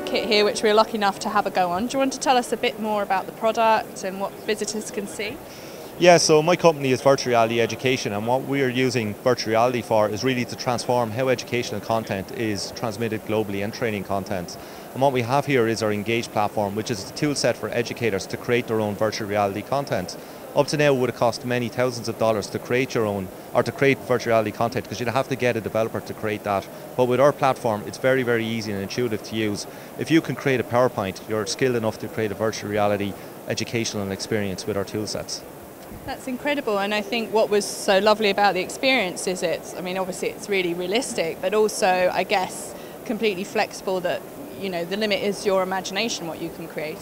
crate kit here, which we were lucky enough to have a go on. Do you want to tell us a bit more about the product and what visitors can see? Yeah, so my company is Virtual Reality Education, and what we are using virtual reality for is really to transform how educational content is transmitted globally and training content. And what we have here is our Engage platform, which is a tool set for educators to create their own virtual reality content. Up to now, it would have cost many thousands of dollars to create your own, or to create virtual reality content, because you'd have to get a developer to create that. But with our platform, it's very, very easy and intuitive to use. If you can create a PowerPoint, you're skilled enough to create a virtual reality educational experience with our tool sets. That's incredible, and I think what was so lovely about the experience is obviously it's really realistic, but also, I guess, completely flexible, that, you know, the limit is your imagination, what you can create.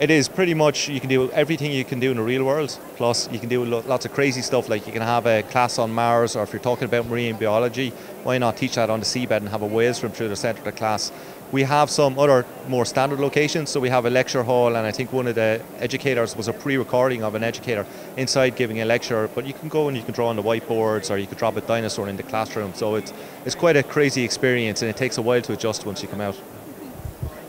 It is pretty much, you can do everything you can do in the real world, plus you can do lots of crazy stuff, like you can have a class on Mars, or if you're talking about marine biology, why not teach that on the seabed and have a whale swim through the centre of the class. We have some other more standard locations, so we have a lecture hall, and I think one of the educators was a pre-recording of an educator inside giving a lecture, but you can go and you can draw on the whiteboards, or you can drop a dinosaur in the classroom, so it's quite a crazy experience, and it takes a while to adjust once you come out.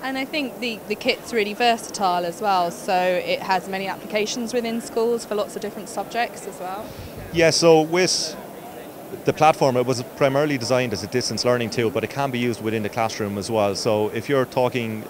And I think the kit's really versatile as well, so it has many applications within schools for lots of different subjects as well. Yeah, so with the platform, it was primarily designed as a distance learning tool, but it can be used within the classroom as well. So if you're talking,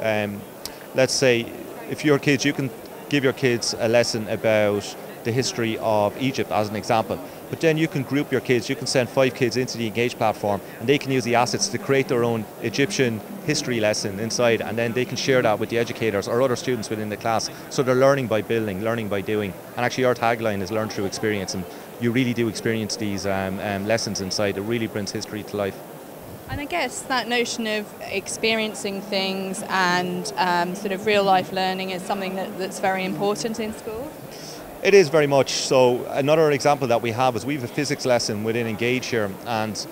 let's say, if you're kids, you can give your kids a lesson about the history of Egypt as an example. But then you can group your kids, you can send 5 kids into the Engage platform, and they can use the assets to create their own Egyptian history lesson inside, and then they can share that with the educators or other students within the class. So they're learning by building, learning by doing. And actually our tagline is learn through experience, and you really do experience these lessons inside. It really brings history to life. And I guess that notion of experiencing things and sort of real life learning is something that's very important in school. It is very much. So another example that we have is we have a physics lesson within Engage here, and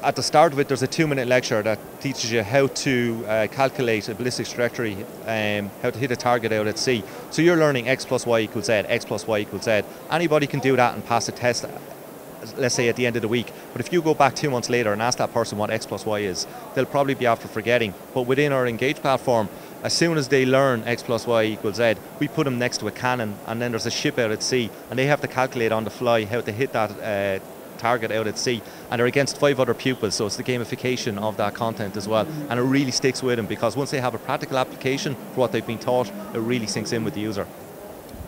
at the start of it there's a 2-minute lecture that teaches you how to calculate a ballistic trajectory, how to hit a target out at sea. So you're learning x plus y equals z, x plus y equals z. Anybody can do that and pass a test, let's say at the end of the week, but if you go back 2 months later and ask that person what x plus y is, they'll probably be after forgetting. But within our Engage platform, as soon as they learn x plus y equals z, we put them next to a cannon, and then there's a ship out at sea, and they have to calculate on the fly how to hit that target out at sea, and they're against 5 other pupils, so it's the gamification of that content as well, and it really sticks with them, because once they have a practical application for what they've been taught, it really sinks in with the user.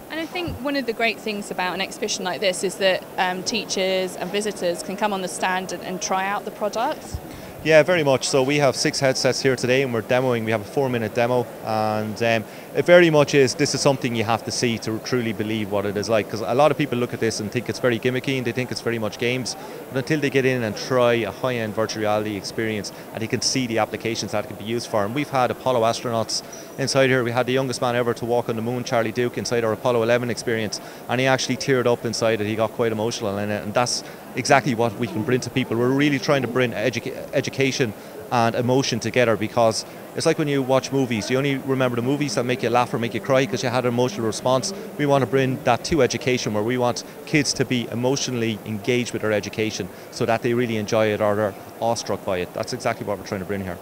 And I think one of the great things about an exhibition like this is that teachers and visitors can come on the stand and try out the product. Yeah, very much. So we have 6 headsets here today, and we're demoing. We have a 4-minute demo, and it very much is, this is something you have to see to truly believe what it is like, because a lot of people look at this and think it's very gimmicky and they think it's very much games, but until they get in and try a high-end virtual reality experience and they can see the applications that it can be used for. And we've had Apollo astronauts inside here. We had the youngest man ever to walk on the moon, Charlie Duke, inside our Apollo 11 experience, and he actually teared up inside it. He got quite emotional in it, and that's exactly what we can bring to people. We're really trying to bring education and emotion together, because it's like when you watch movies, you only remember the movies that make you laugh or make you cry because you had an emotional response. We want to bring that to education, where we want kids to be emotionally engaged with their education so that they really enjoy it or they're awestruck by it. That's exactly what we're trying to bring here.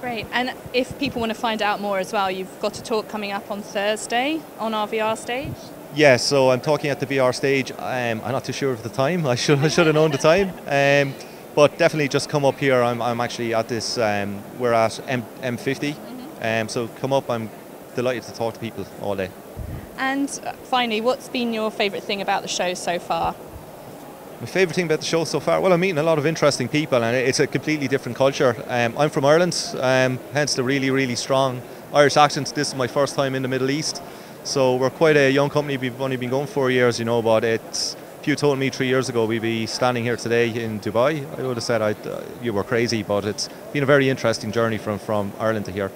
Great, and if people want to find out more as well, you've got a talk coming up on Thursday on our VR stage. Yeah, so I'm talking at the VR stage. I'm not too sure of the time. I should have known the time. But definitely just come up here. I'm actually at this, we're at M50. So come up. I'm delighted to talk to people all day. And finally, what's been your favourite thing about the show so far? My favourite thing about the show so far? Well, I'm meeting a lot of interesting people, and it's a completely different culture. I'm from Ireland, hence the really, really strong Irish accents. This is my first time in the Middle East. So we're quite a young company. We've only been going 4 years, you know, but it's, if you told me 3 years ago we'd be standing here today in Dubai, I would have said you were crazy, but it's been a very interesting journey from Ireland to here.